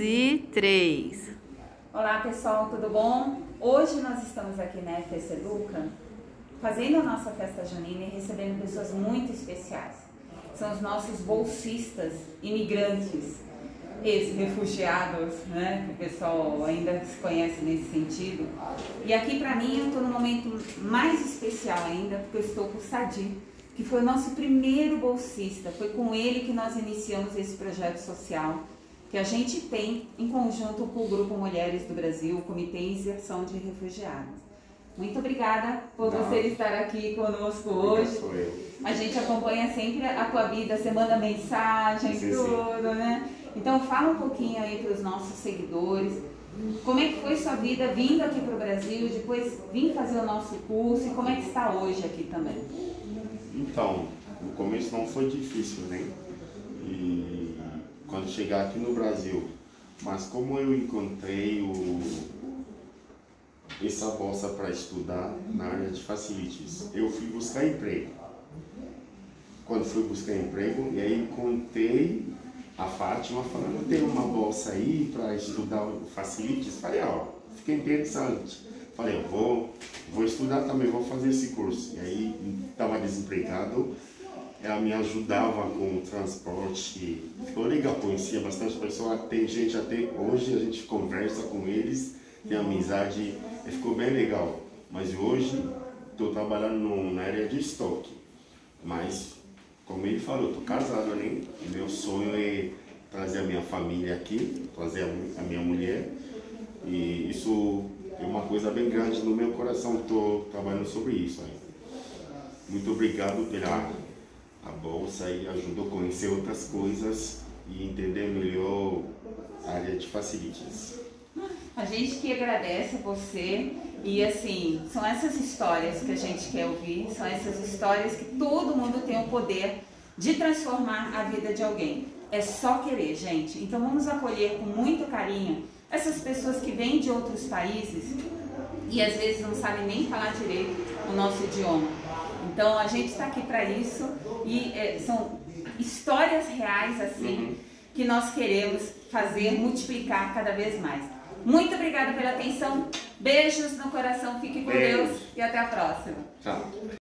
E 3. Olá pessoal, tudo bom? Hoje nós estamos aqui na FS Educa fazendo a nossa festa junina e recebendo pessoas muito especiais. São os nossos bolsistas, imigrantes, ex-refugiados, né? Que o pessoal ainda se conhece nesse sentido. E aqui para mim eu estou num momento mais especial ainda, porque eu estou com o Sadi, que foi o nosso primeiro bolsista. Foi com ele que nós iniciamos esse projeto social que a gente tem em conjunto com o Grupo Mulheres do Brasil, o Comitê Inserção de Refugiados. Muito obrigada por você estar aqui conosco hoje. A gente acompanha sempre a tua vida, você manda mensagem, tudo, né? Então fala um pouquinho aí para os nossos seguidores, como é que foi sua vida vindo aqui para o Brasil, depois vim fazer o nosso curso e como é que está hoje aqui também. Então, o começo não foi difícil, né? Quando chegar aqui no Brasil, mas como eu encontrei essa bolsa para estudar na área de facilities, eu fui buscar emprego. Quando fui buscar emprego, e aí encontrei a Fátima falando, tem uma bolsa aí para estudar o facilities. Falei, fiquei interessante. Falei, eu vou estudar também, vou fazer esse curso. E aí estava desempregado. Ela me ajudava com o transporte, ficou legal, conhecia bastante pessoas, tem gente até hoje, a gente conversa com eles, tem amizade, ficou bem legal. Mas hoje estou trabalhando na área de estoque, mas como ele falou, estou casado, né? Meu sonho é trazer a minha família aqui, trazer a minha mulher, e isso é uma coisa bem grande no meu coração, estou trabalhando sobre isso ainda. Muito obrigado pela a bolsa e ajudou a conhecer outras coisas e entender melhor a área de facilities. A gente que agradece a você e assim, são essas histórias que a gente quer ouvir, são essas histórias que todo mundo tem o poder de transformar a vida de alguém. É só querer, gente. Então vamos acolher com muito carinho essas pessoas que vêm de outros países e às vezes não sabem nem falar direito o nosso idioma. Então a gente está aqui para isso e são histórias reais assim que nós queremos fazer multiplicar cada vez mais. Muito obrigada pela atenção, beijos no coração, fique com Deus e até a próxima. Tchau.